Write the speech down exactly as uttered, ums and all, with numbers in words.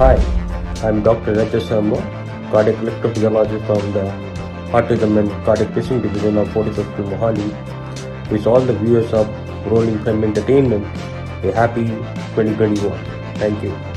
Hi, I'm Doctor Rajat Sharma, cardiac electrophysiologist from the Autism and Cardiac Patient Division of Fortis Hospital, Mohali. Wish all the viewers of Rolling Frames Entertainment a happy twenty twenty-one. Thank you.